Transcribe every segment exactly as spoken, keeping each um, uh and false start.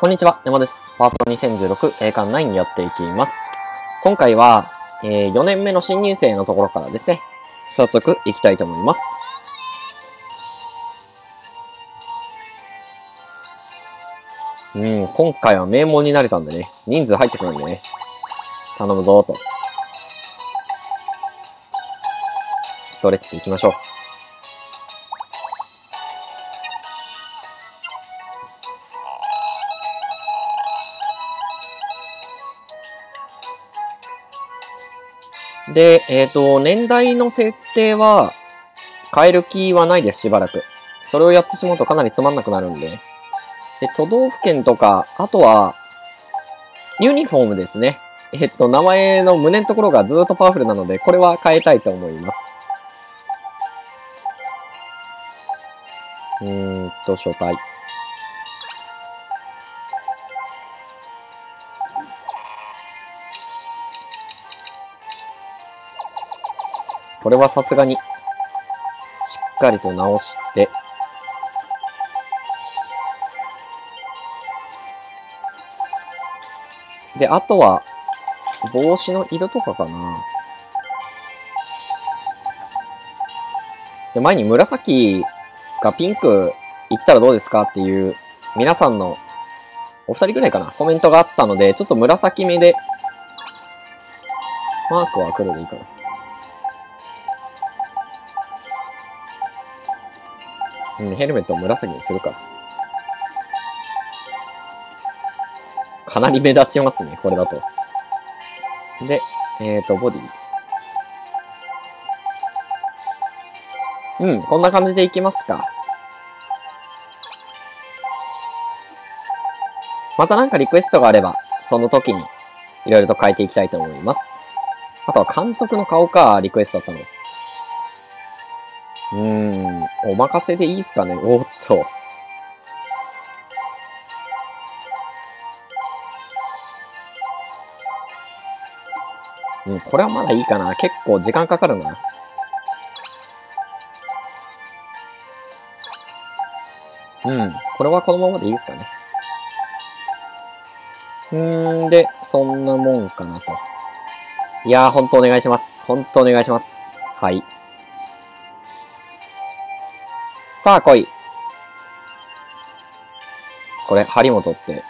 こんにちは、山です。パートにせんじゅうろく、栄冠ナインやっていきます。今回は、えー、よねんめの新入生のところからですね、早速いきたいと思います。うん、今回は名門になれたんでね、人数入ってくるんでね、頼むぞーと。ストレッチ行きましょう。で、えっ、ー、と、年代の設定は変える気はないです、しばらく。それをやってしまうとかなりつまんなくなるんで。で、都道府県とか、あとは、ユニフォームですね。えっ、ー、と、名前の胸のところがずっとパワフルなので、これは変えたいと思います。うーんと、招待。これはさすがに、しっかりと直して、で、あとは、帽子の色とかかな。で、前に紫かピンクいったらどうですかっていう、皆さんの、お二人ぐらいかな、コメントがあったので、ちょっと紫目で、マークは黒でいいかな。ヘルメットを紫にするか。かなり目立ちますね、これだと。で、えっと、ボディ。うん、こんな感じでいきますか。またなんかリクエストがあれば、その時にいろいろと変えていきたいと思います。あとは監督の顔か、リクエストだったの。うーん、お任せでいいですかね。おっと。うん、これはまだいいかな。結構時間かかるな。うん、これはこのままでいいですかね。うーん、で、そんなもんかなと。いやー、ほんとお願いします。ほんとお願いします。はい。さあ来い。これ、張本って、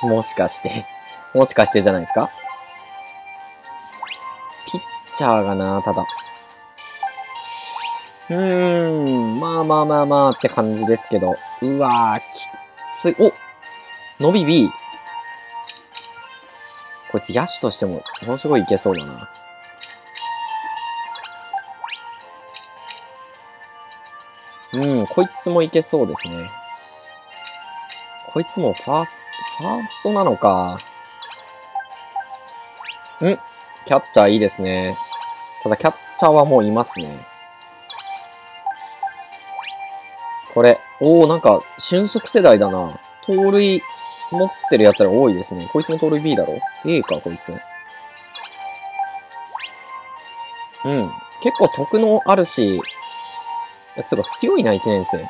もしかして、もしかしてじゃないですか？ピッチャーがな、ただ。うーん、まあまあまあまあって感じですけど。うわー、きっつい。お伸び B。こいつ野手としても、ものすごいいけそうだな。うん、こいつもいけそうですね。こいつもファースト、ファーストなのか。ん？キャッチャーいいですね。ただキャッチャーはもういますね。これ、おお、なんか、俊足世代だな。盗塁持ってるやつら多いですね。こいつも盗塁 B だろ？ A か、こいつ。うん、結構得能あるし、つうか強いな、一年生。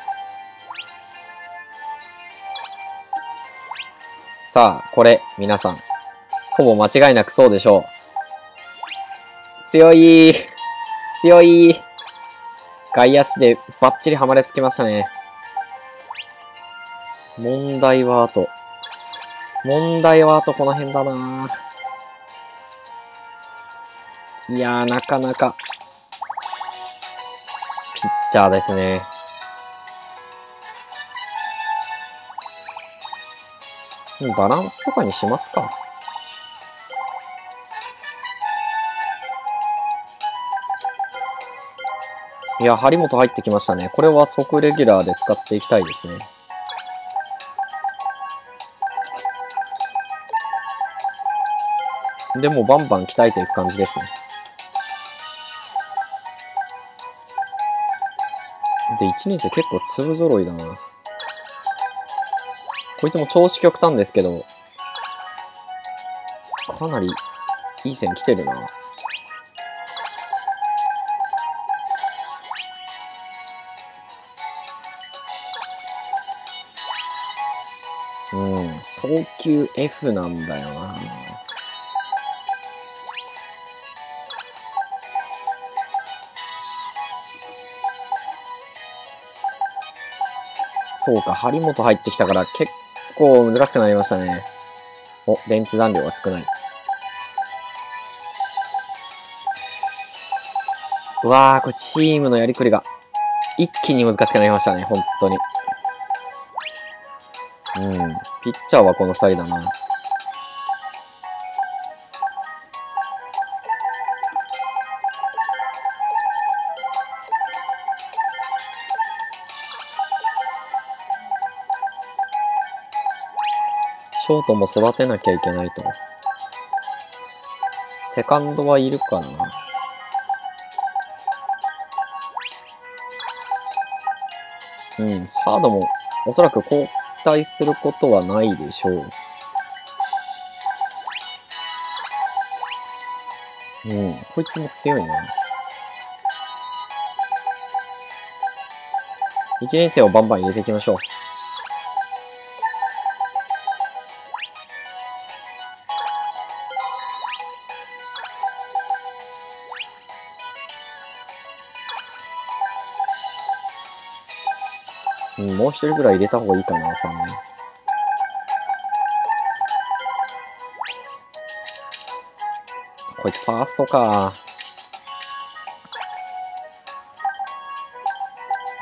さあ、これ、皆さん。ほぼ間違いなくそうでしょう。強いー。強いー。外野手でバッチリはまれつきましたね。問題はあと。問題はあとこの辺だな。いやー、なかなか。ピッチャーですね。バランスとかにしますか。いや、張本入ってきましたね。これは即レギュラーで使っていきたいですね。でもバンバン鍛えていく感じですね。で、いちねん生結構粒揃いだな。こいつも調子極端ですけど、かなりいい線来てるな。うん、早急 エフ なんだよな。そうか、張本入ってきたから結構難しくなりましたね。お、ベンチ残量が少ない。うわー、これチームのやりくりが一気に難しくなりましたね、本当に。うん、ピッチャーはこのふたりだな。ショートも育てなきゃいけないと。セカンドはいるかな。うん、サードもおそらくこう。期待することはないでしょう。うん、こいつも強いな。いちねん生をバンバン入れていきましょう。もう一人ぐらい入れた方がいいかな、さんにん。こいつファーストか。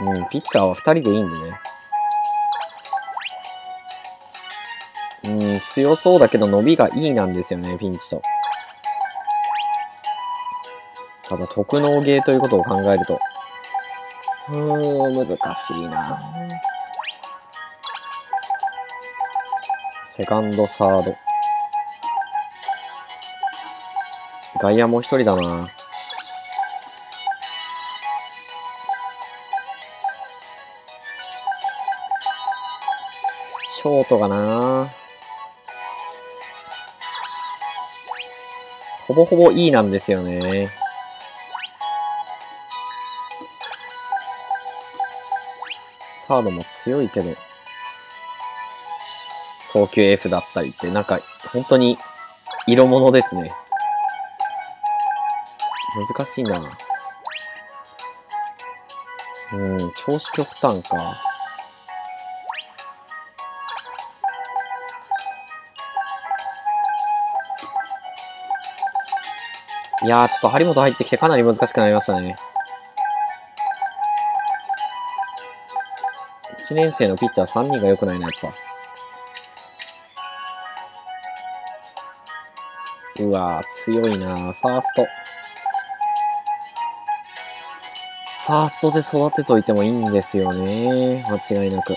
うん、ピッチャーはふたりでいいんでね。うん、強そうだけど伸びがいいなんですよね、ピンチと。ただ、特能ゲーということを考えると。うん、難しいな。セカンド、サード。外野も一人だな。ショートかな。ほぼほぼEなんですよね。サードも強いけど、早急 エフ だったりって、なんか、本当に、色物ですね。難しいな。うん、調子極端か。いやー、ちょっと張本入ってきてかなり難しくなりましたね。いちねん生のピッチャーさんにんが良くないな、やっぱ。うわぁ、強いなぁ。ファースト。ファーストで育てといてもいいんですよね。間違いなく。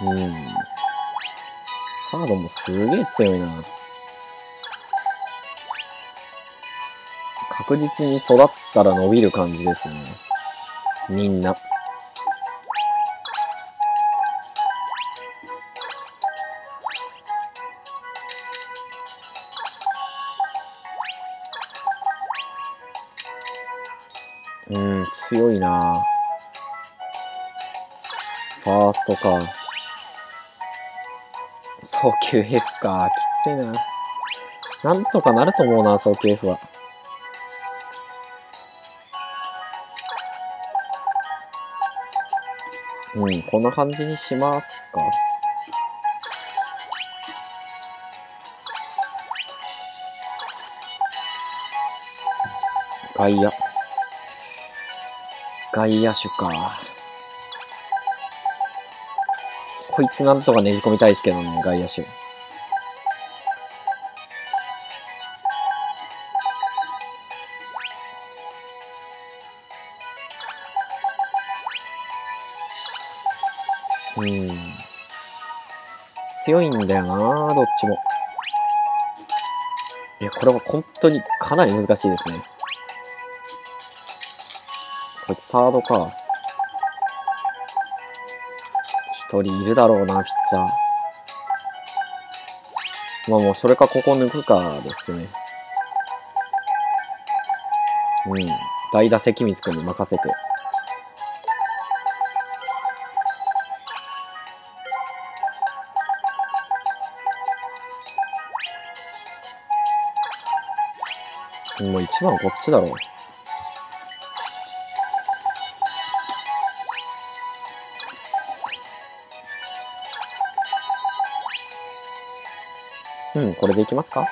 うん。サードもすげえ強いな。確実に育ったら伸びる感じですね。みんな。うん、強いな。ファーストか。早急 エフ か。きついな。なんとかなると思うな、早急 エフ は。うん、こんな感じにしますか。外野。外野手か。こいつなんとかねじ込みたいですけどね、外野手。うん。強いんだよな、どっちも。いや、これは本当にかなり難しいですね。こいつサードか。一人いるだろうな、ピッチャー。まあもうそれかここ抜くかですね。うん。代打関水君に任せて。もう一番こっちだろう。うん、これでいきますか。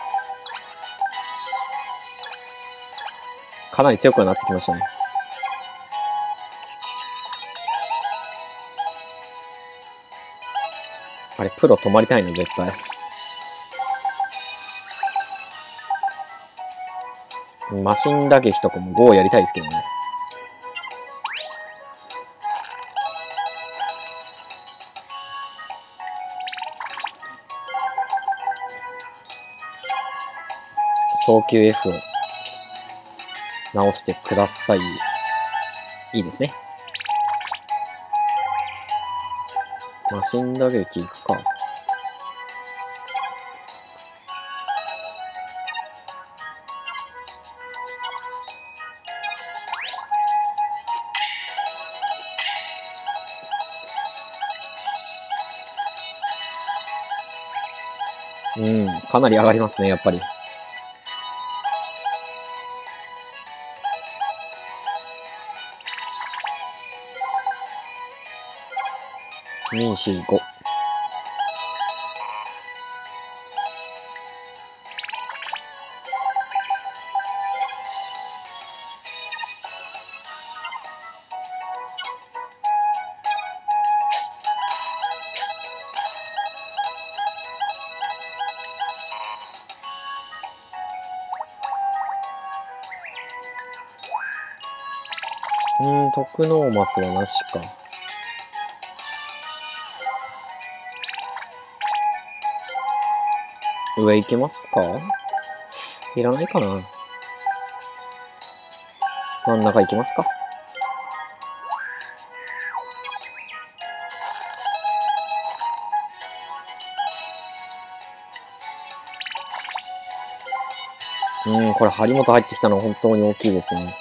かなり強くなってきましたね。あれ、プロ止まりたいの絶対。マシン打撃とかもごやりたいですけどね。早球 F を直してください。いいですね。マシン打撃いくか。うん、かなり上がりますね、やっぱり。に、よん、ご。うん、特ノーマスはなしか。上行けますか？いらないかな。真ん中行きますか。うん、これ張本入ってきたのは本当に大きいですね。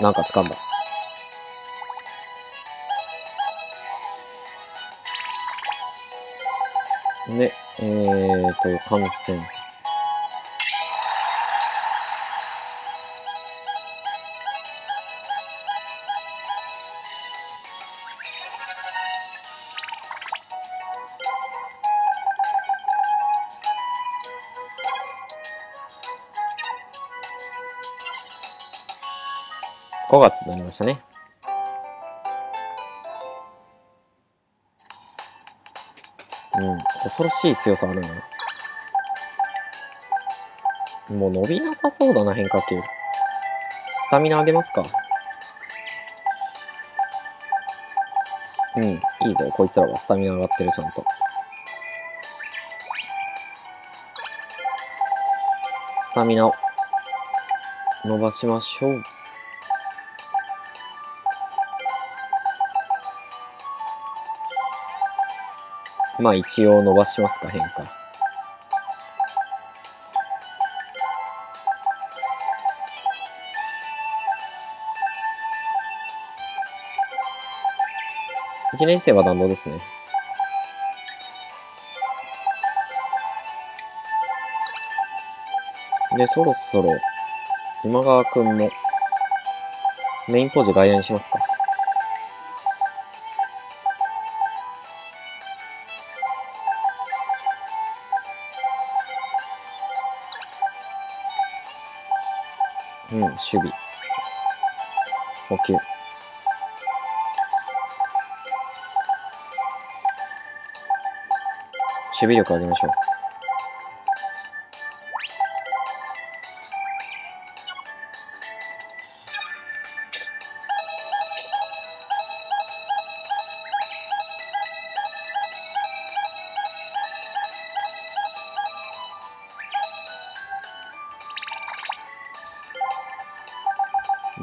お、なんか掴んだ。で、えーと、観戦。ごがつになりましたね。うん、恐ろしい強さあるな。もう伸びなさそうだな、変化球。スタミナ上げますか。うん、いいぞ、こいつらはスタミナ上がってる、ちゃんと。スタミナを伸ばしましょう。まあ一応伸ばしますか、変化。いちねん生は弾道ですね。で、そろそろ今川くんもメインポージ外野にしますか。うん、守備。補給。守備力上げましょう。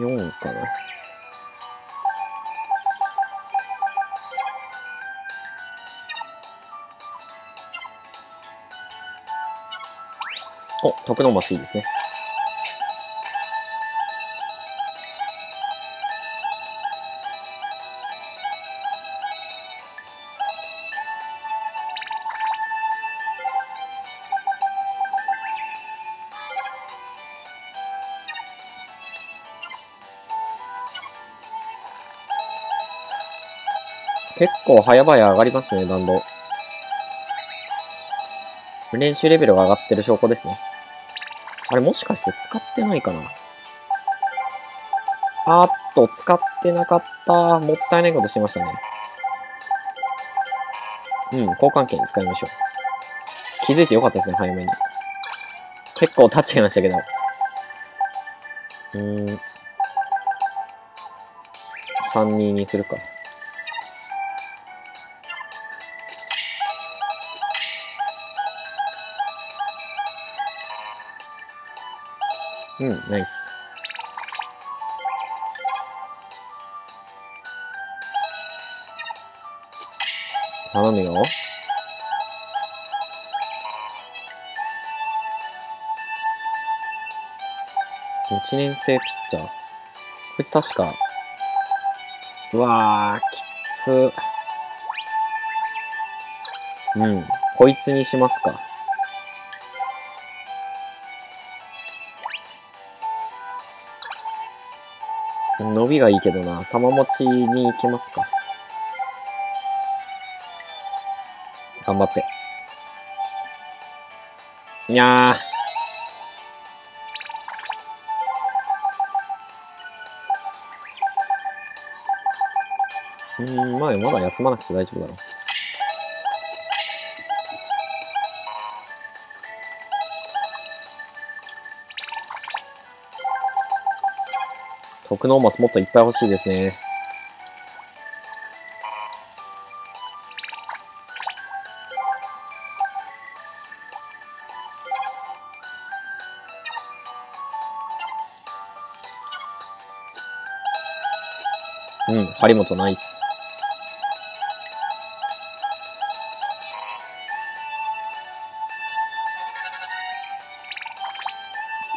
よんかな。お、徳の松いいですね。結構早々上がりますね、弾道。練習レベルが上がってる証拠ですね。あれ、もしかして使ってないかな？あーっと、使ってなかった。もったいないことしましたね。うん、交換券使いましょう。気づいてよかったですね、早めに。結構立っちゃいましたけど。うーん。さんににするか。うん、ナイス。頼むよ。いちねん生ピッチャー。こいつ確か。うわー、きつ。うん、こいつにしますか。伸びがいいけどな。玉持ちに行きますか。頑張って。いやー。うーん、まあ、まだ休まなくて大丈夫だろう。徳の松もっといっぱい欲しいですね。うん、張本ナイス。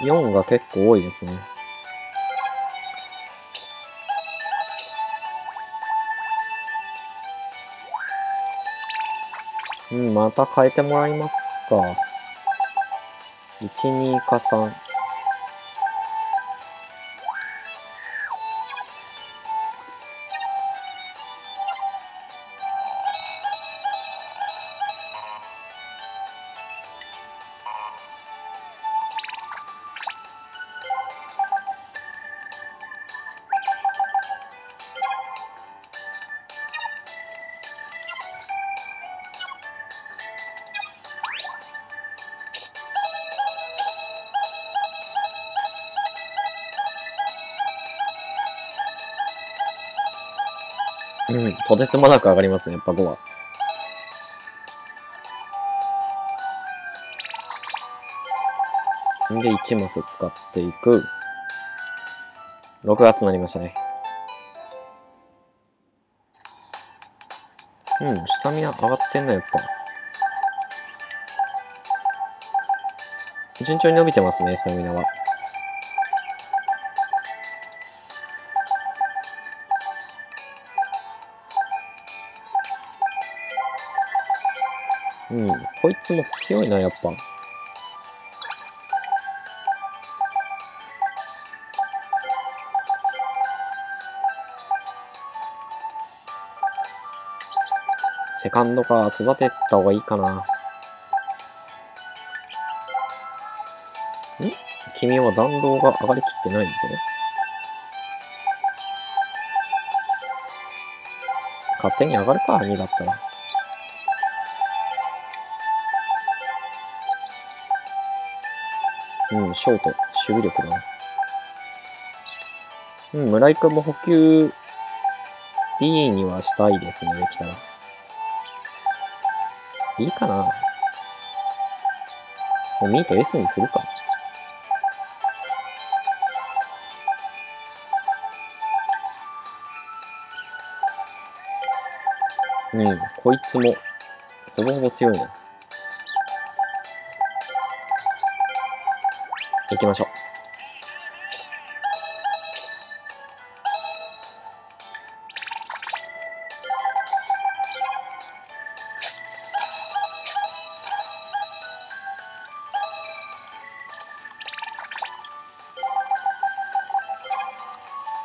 よんが結構多いですね。うん、また変えてもらいますか。いち、にかさん。うん、とてつもなく上がりますね、やっぱごは。で、いちマス使っていく。ろくがつになりましたね。うん、スタミナ上がってんな、やっぱ。順調に伸びてますね、スタミナは。うん、こいつも強いな、やっぱ。セカンドか、育てた方がいいかな。ん？君は弾道が上がりきってないんですね。勝手に上がるか、にだったら。うん、ショート、守備力だな。うん、村井くんも補給 B にはしたいですね、できたら。いいかな。もうミート S にするか。うん、こいつも、ほぼほぼ強いな。行きましょう。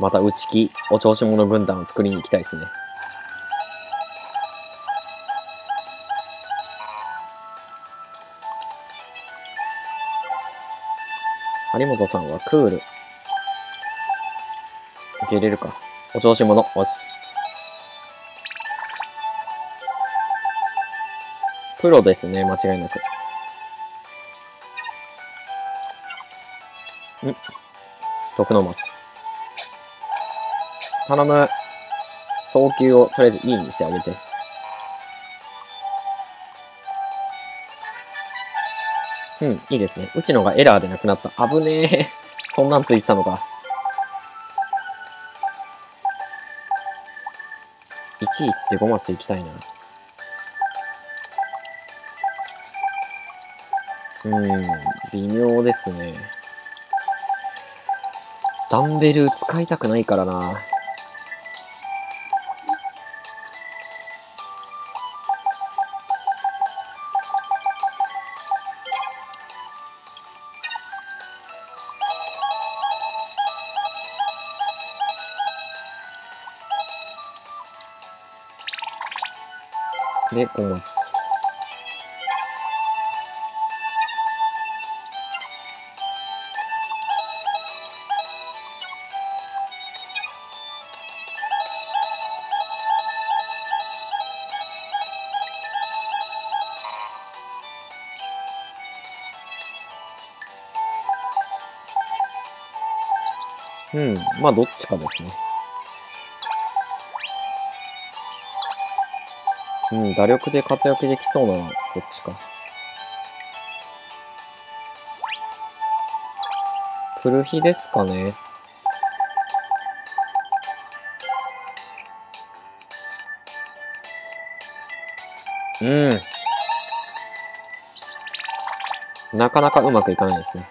また内気お調子者分団を作りに行きたいですね。有本さんはクール。受け入れるか。お調子者。よし。プロですね、間違いなく。ん徳のマス。頼む。早急をとりあえずいいにしてあげて。うん、いいですね。うちのがエラーでなくなった。危ねえ。そんなんついてたのか。いちいってごマス行きたいな。うん、微妙ですね。ダンベル使いたくないからな。で、ごマス。うん、まあどっちかですね。うん、打力で活躍できそうなのはこっちか。プルヒですかね。うん。なかなかうまくいかないですね。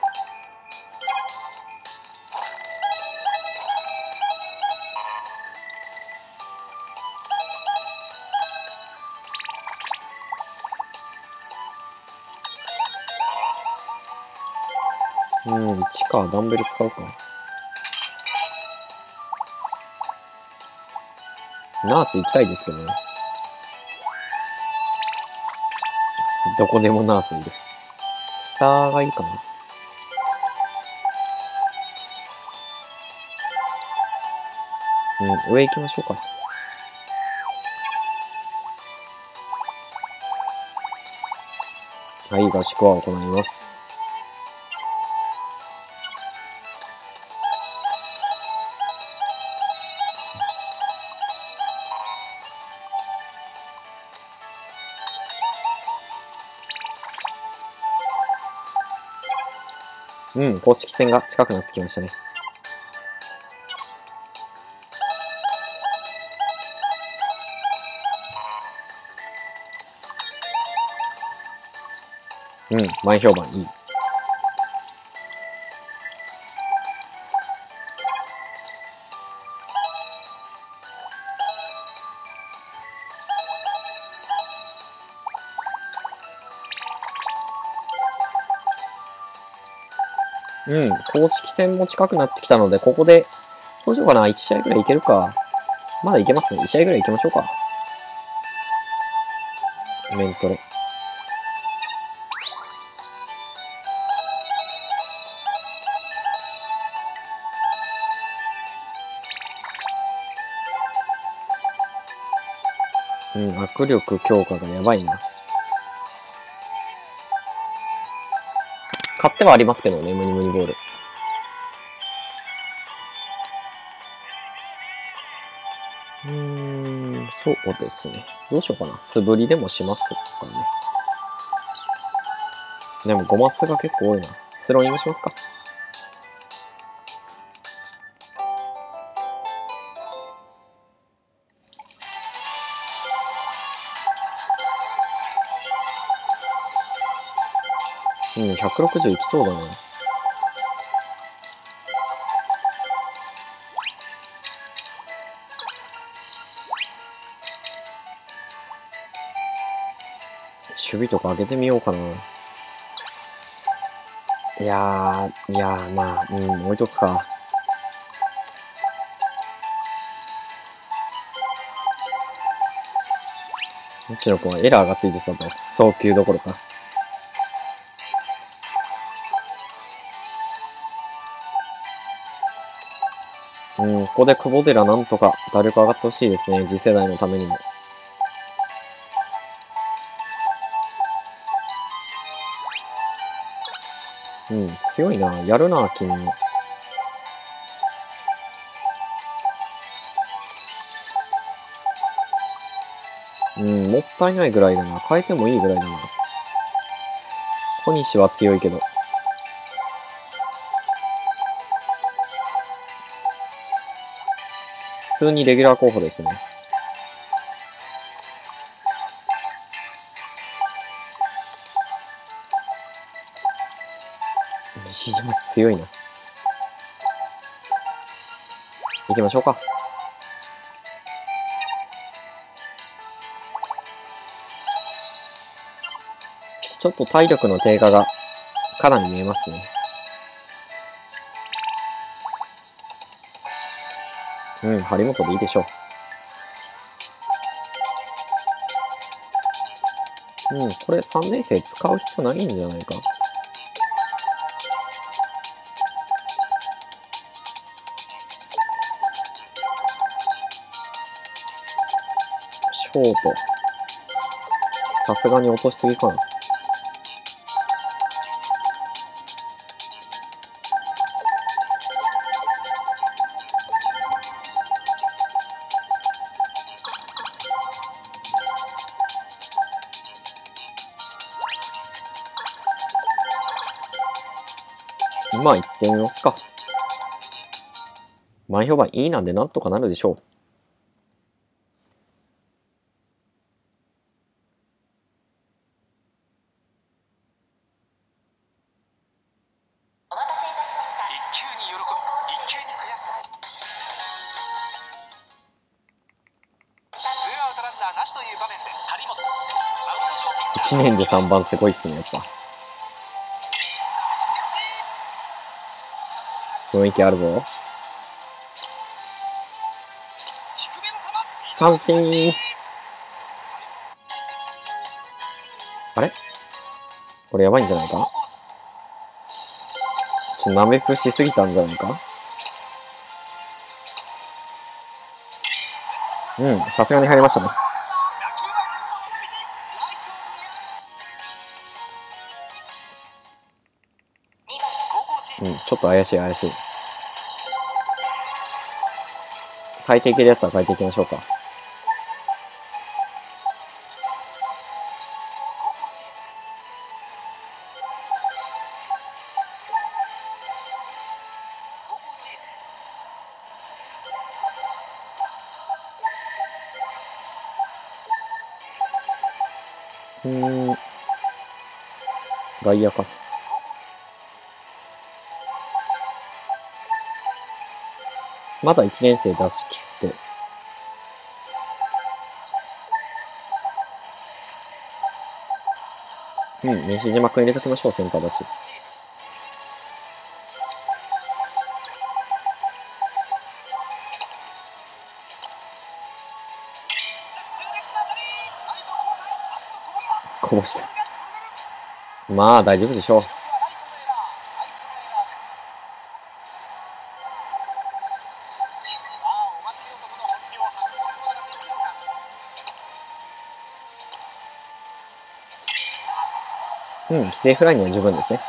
うん、いちか、ダンベル使うか。ナース行きたいですけどね。どこでもナースいる。下がいいかな。うん、上行きましょうか。はい、合宿は行います。うん、公式戦が近くなってきましたね。うん、前評判いい。うん、公式戦も近くなってきたので、ここで、どうしようかな、いち試合ぐらいいけるか。まだいけますね。いち試合ぐらいいきましょうか。メントレ。うん、握力強化がやばいな。買ってはありますけどね、ムニムニボール。うーん、そうですね。どうしようかな。素振りでもしますかね。でも、ごマスが結構多いな。スローイングしますか。うん、ひゃくろくじゅういきそうだな。備とか上げてみようかな。いやー、いやー、まあ、うん、置いとくか。うちの子はエラーがついてたと。送球どころか。うん、ここで久保寺なんとか打力上がってほしいですね。次世代のためにも。うん、強いな。やるな、君も。うん、もったいないぐらいだな。変えてもいいぐらいだな。小西は強いけど。普通にレギュラー候補ですね。西島強いな。行きましょうか。ちょっと体力の低下がかなり見えますね。うん、張本でいいでしょう。うん、これさんねん生使う必要ないんじゃないか。ショート。さすがに落としすぎかな。まあ行ってみますか。前評判いいなんでなんとかなるでしょう。お待たせいたしました。一球に喜ぶ、一球に悔しさ。ツーアウトランナーなしという場面で張本。いちねんでさんばんすごいっすねやっぱ。雰囲気あるぞ。三振。あれこれやばいんじゃないか。ちょっとなめくしすぎたんじゃないか。うん、さすがに入りましたね。うん、ちょっと怪しい怪しい。変えていけるやつは変えていきましょうか。うん。外野か。まだいちねん生出し切って。うん、西島君入れときましょう、センターだし。こぼした。まあ、大丈夫でしょう。うん、犠牲フライには十分ですね。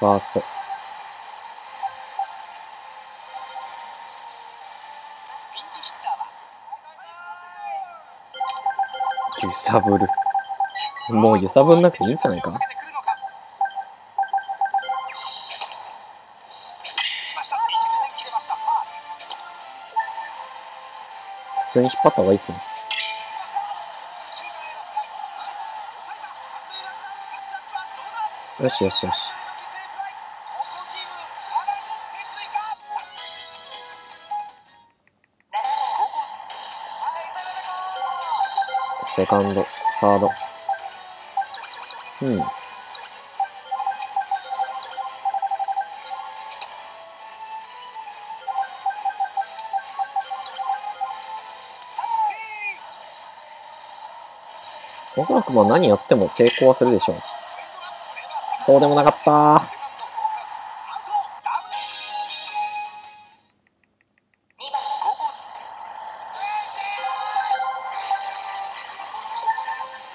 ファースト。揺さぶる。もう揺さぶんなくていいんじゃないかな。普通に引っ張った方がいいですね。よしよしよし。セカンド、サード。うん。おそらくまあ何やっても成功はするでしょう。そうでもなかったー。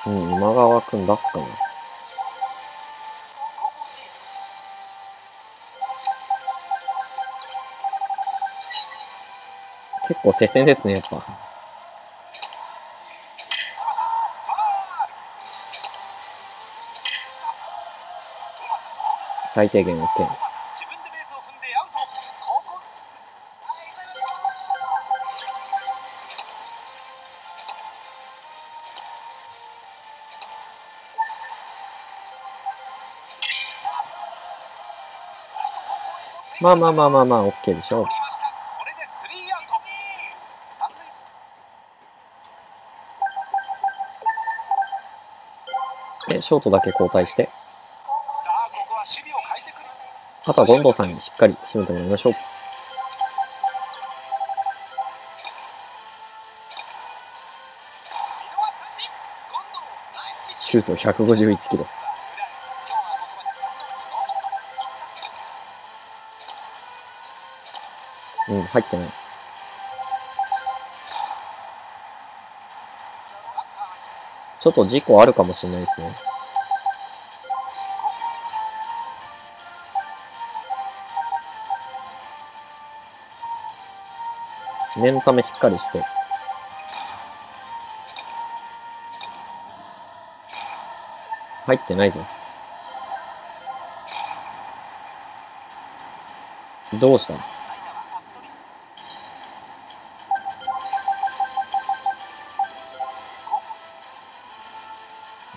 うん、今川くん出すかな。結構接戦ですね、やっぱ。最低限 OK。 まあまあまあまあまあ OK でしょう。でショートだけ交代して、あとは権藤さんにしっかり締めてもらいましょう。シュートひゃくごじゅういちキロ。うん、入ってない。ちょっと事故あるかもしれないですね。念のためしっかりして。入ってないぞ。どうしたの？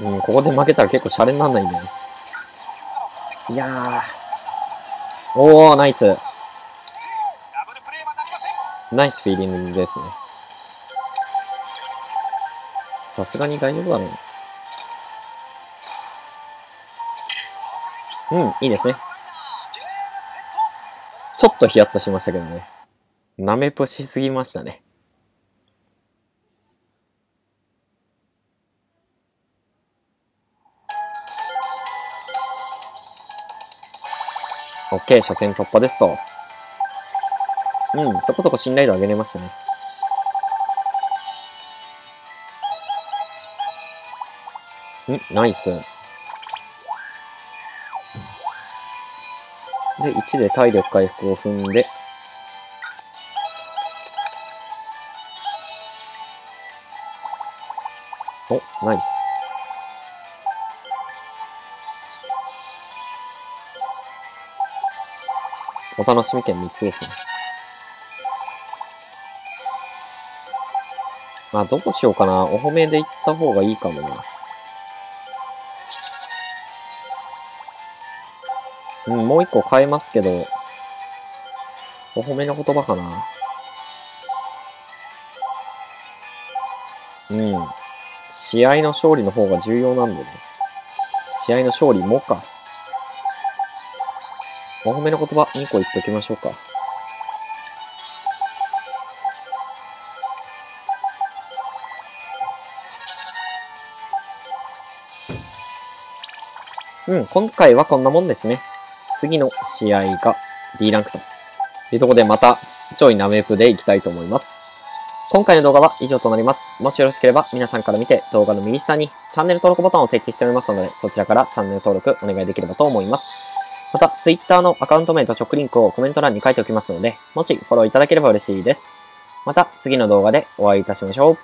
うん、ここで負けたら結構シャレになんないんだよね。いやー。おー、ナイス。ナイスフィーリングですね。さすがに大丈夫だろう。うん、いいですね。ちょっとヒヤッとしましたけどね。なめぽしすぎましたね。OK、初戦突破ですと。うん、そこそこ信頼度上げれましたね。ん、ナイス。で、いちで体力回復を踏んで、お、ナイス。お楽しみ券みっつですね。まあ、どうしようかな。お褒めで行った方がいいかもな。うん、もう一個変えますけど、お褒めの言葉かな。うん。試合の勝利の方が重要なんでね。試合の勝利もか。お褒めの言葉にこ言っておきましょうか。うん、今回はこんなもんですね。次の試合が D ランクというところでまたちょいナメプでいきたいと思います。今回の動画は以上となります。もしよろしければ皆さんから見て動画の右下にチャンネル登録ボタンを設置しておりますので、そちらからチャンネル登録お願いできればと思います。また Twitter のアカウント名と直リンクをコメント欄に書いておきますので、もしフォローいただければ嬉しいです。また次の動画でお会いいたしましょう。